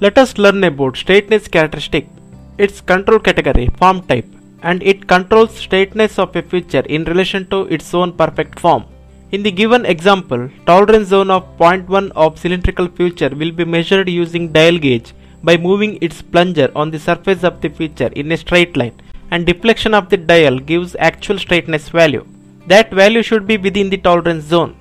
Let us learn about straightness characteristic, its control category, form type, and it controls straightness of a feature in relation to its own perfect form. In the given example, tolerance zone of 0.1 of cylindrical feature will be measured using dial gauge by moving its plunger on the surface of the feature in a straight line, and deflection of the dial gives actual straightness value. That value should be within the tolerance zone.